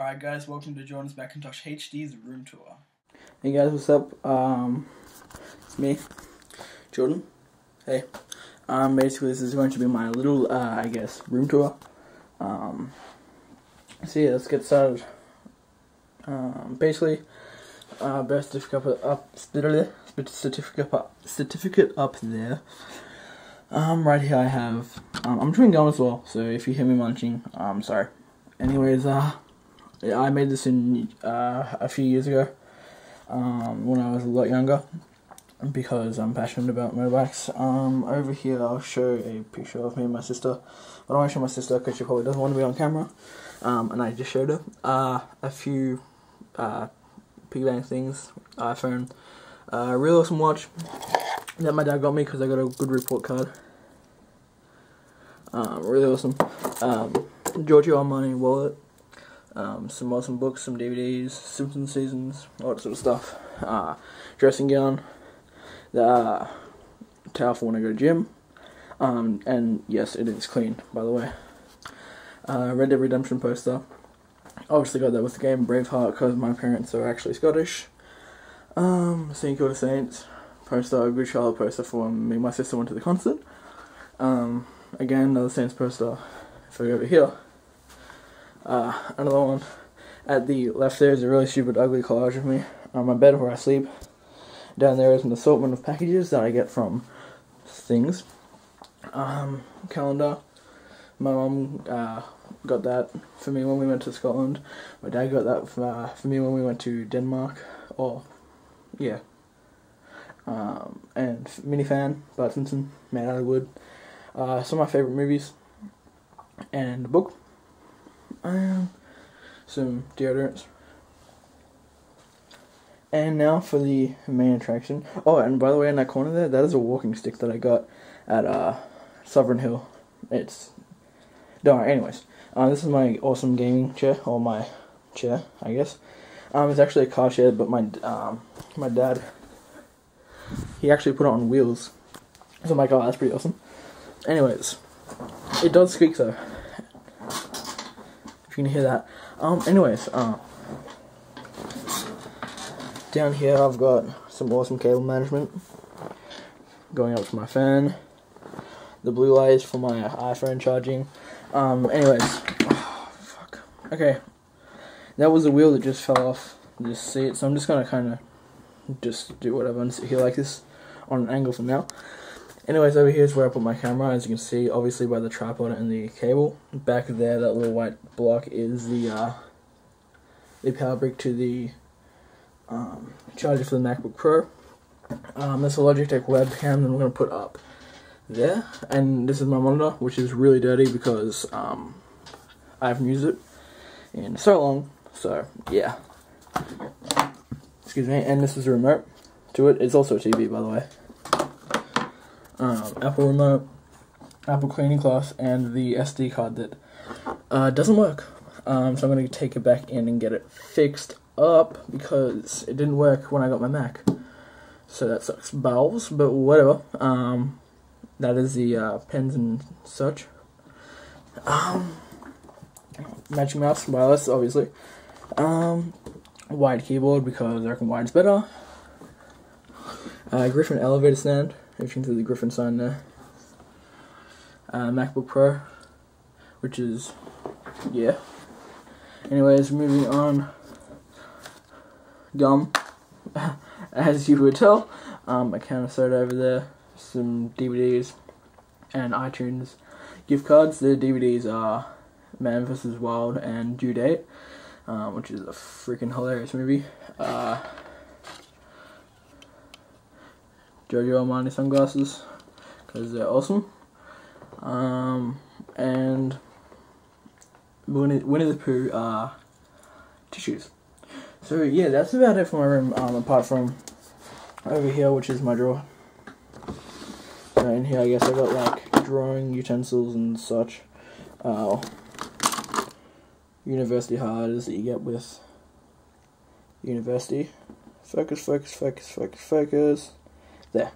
Alright guys, welcome to Jordan's Macintosh HD's room tour. Hey guys, what's up? It's me, Jordan. Hey. Basically this is going to be my little, I guess, room tour. So yeah, let's get started. Basically, birth certificate up, certificate up there. Right here I have, I'm chewing gum as well, so if you hear me munching, I'm sorry. Anyways, yeah, I made this in a few years ago, when I was a lot younger, because I'm passionate about motorbikes. Over here I'll show a picture of me and my sister. I don't want to show my sister because she probably doesn't want to be on camera, and I just showed her a few piggy bank things, iPhone, a real awesome watch that my dad got me because I got a good report card, really awesome, Giorgio Armani wallet, some awesome books, some DVDs, Simpson seasons, all that sort of stuff, dressing gown, the towel for when I go to gym, and yes, it is clean, by the way, Red Dead Redemption poster, obviously got that with the game Braveheart because my parents are actually Scottish, St. Kilda Saints poster, a Good Charlotte poster for when me and my sister went to the concert, again, another Saints poster, if I go over here. Another one at the left there is a really stupid ugly collage of me on my bed where I sleep. Down there is an assortment of packages that I get from things. Calendar. My mum got that for me when we went to Scotland. My dad got that for me when we went to Denmark. Or, yeah. And mini fan by Simpson, Man Out of Wood. Some of my favourite movies. And a book. Some deodorants. And now for the main attraction. Oh, and by the way, in that corner there, that is a walking stick that I got at Sovereign Hill. It's... Don't worry, anyways. This is my awesome gaming chair, or my chair, I guess. It's actually a car chair, but my my dad, he actually put it on wheels. So I'm like, oh, that's pretty awesome. Anyways, it does squeak though. If you can hear that. Anyways, down here I've got some awesome cable management going up to my fan. The blue light is for my iPhone charging. Anyways, oh, fuck. Okay, that was the wheel that just fell off this seat, so I'm just gonna kind of just do whatever and sit here like this on an angle for now. Anyways, over here is where I put my camera, as you can see, obviously by the tripod and the cable. Back there, that little white block is the power brick to the charger for the MacBook Pro. That's a Logitech webcam that I'm going to put up there. And this is my monitor, which is really dirty because I haven't used it in so long. So, yeah. Excuse me. And this is a remote to it. It's also a TV, by the way. Apple remote, Apple cleaning cloth, and the SD card that doesn't work. So I'm going to take it back in and get it fixed up because it didn't work when I got my Mac. So that sucks balls, but whatever. That is the pens and such. Magic mouse, wireless, obviously. Wide keyboard because I reckon wide's better. Griffin elevator stand. If you can see the Griffin sign there. MacBook Pro, which is, yeah. Anyways, moving on. Gum, as you would tell. A can of soda over there, some DVDs, and iTunes gift cards. The DVDs are Man vs. Wild and Due Date, which is a freaking hilarious movie. Giorgio Armani sunglasses, because they're awesome, and Winnie the Pooh tissues. So yeah, that's about it for my room, apart from over here, which is my drawer. So in here I guess I got like drawing utensils and such, university harders that you get with university. Focus, focus, focus, focus, focus. There,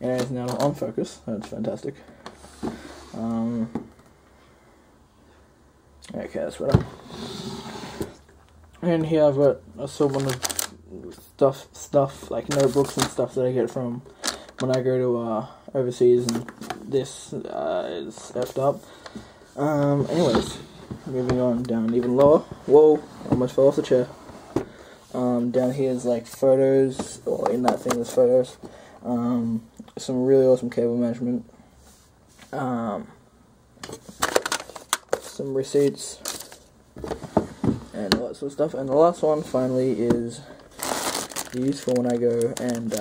and it's now on focus, that's fantastic. Okay, that's better. And here I've got also one of stuff like notebooks and stuff that I get from when I go to overseas, and this is effed up. Anyways, moving on down even lower. Whoa, almost fell off the chair. Down here is like photos, or in that thing is photos. Some really awesome cable management. Some receipts and all that sort of stuff. And the last one finally is useful when I go and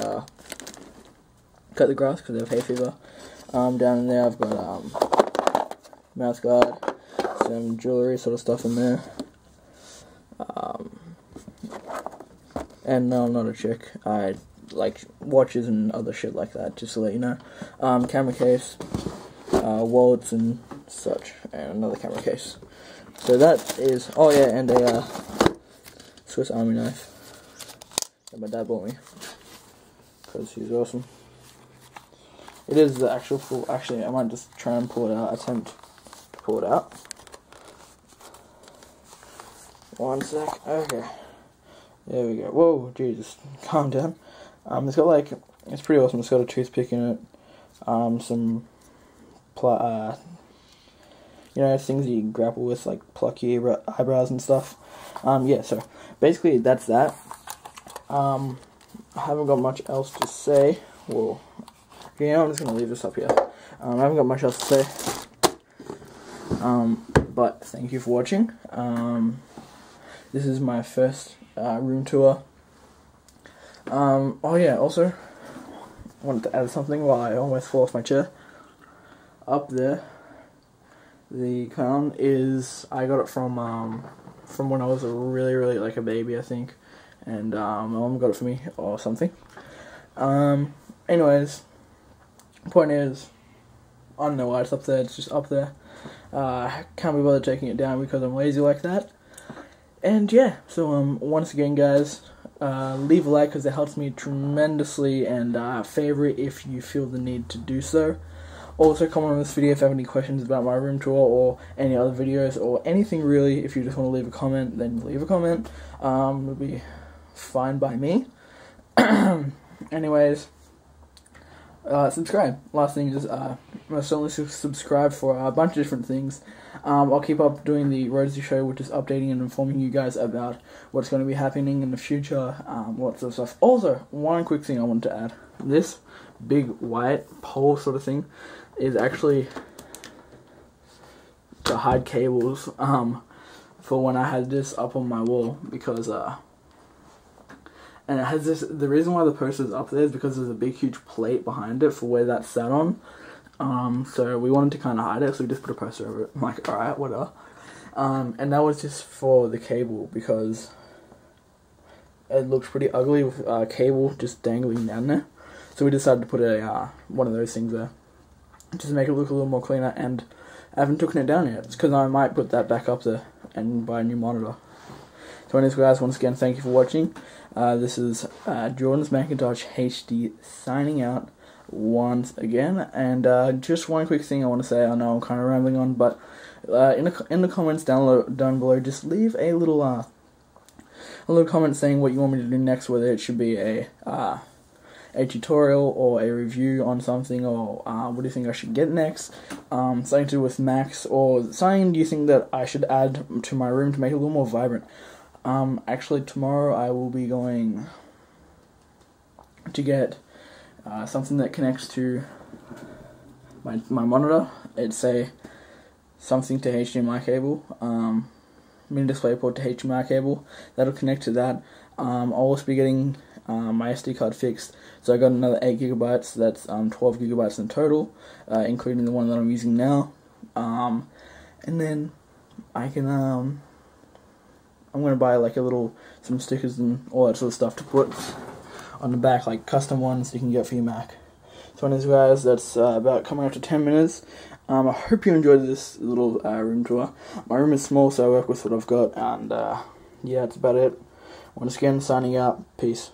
cut the grass because I have hay fever. Down in there I've got mouse guard, some jewellery sort of stuff in there. And no, I'm not a chick. I like watches and other shit like that, just to let you know. Camera case, wallets and such, and another camera case. So that is, oh yeah, and a Swiss Army knife that my dad bought me, because he's awesome. It is the actual full, actually I might just try and pull it out, attempt to pull it out. One sec, okay. There we go. Whoa, Jesus, calm down. It's got like, it's pretty awesome, it's got a toothpick in it, some you know, things you grapple with, like pluck your eyebrows and stuff. Yeah, so basically that's that. I haven't got much else to say. Whoa. You know, I'm just going to leave this up here. I haven't got much else to say. But thank you for watching. This is my first room tour. Oh yeah, also, I wanted to add something while I almost fell off my chair. Up there, the clown is, I got it from when I was a really like a baby, I think, and my mom got it for me or something. Anyways, point is, I don't know why it's up there, it's just up there. Can't be bothered taking it down because I'm lazy like that. And yeah, so once again guys, leave a like because it helps me tremendously, and favorite if you feel the need to do so. Also comment on this video if you have any questions about my room tour or any other videos or anything really. If you just want to leave a comment, then leave a comment. It'll be fine by me. Anyways, subscribe. Last thing is, most certainly subscribe for a bunch of different things. I'll keep up doing the Rosie Show, which is updating and informing you guys about what's going to be happening in the future, lots of stuff. Also, one quick thing I wanted to add. This big white pole sort of thing is actually to hide cables for when I had this up on my wall, because and it has this, the reason why the poster is up there is because there's a big huge plate behind it for where that sat on, so we wanted to kind of hide it, so we just put a poster over it. I'm like, alright, whatever. And that was just for the cable, because it looks pretty ugly with cable just dangling down there. So we decided to put a one of those things there, just to make it look a little more cleaner, and I haven't taken it down yet. It's because I might put that back up there and buy a new monitor. So anyways guys, once again, thank you for watching. This is Jordan's Macintosh HD signing out once again, and just one quick thing I want to say. I know I'm kind of rambling on, but in the comments down below, just leave a little comment saying what you want me to do next, whether it should be a tutorial or a review on something, or what do you think I should get next, something to do with Macs, or something do you think that I should add to my room to make it a little more vibrant. Actually tomorrow I will be going to get something that connects to my monitor. It's something to HDMI cable, mini display port to HDMI cable, that'll connect to that. I'll also be getting my SD card fixed, so I got another 8 GB, so that's 12 gigabytes in total, including the one that I'm using now. And then I can I'm gonna buy like some stickers and all that sort of stuff to put on the back, like custom ones you can get for your Mac. So anyways guys, that's about coming up to 10 minutes. I hope you enjoyed this little room tour. My room is small, so I work with what I've got, and yeah, that's about it. Once again, signing out. Peace.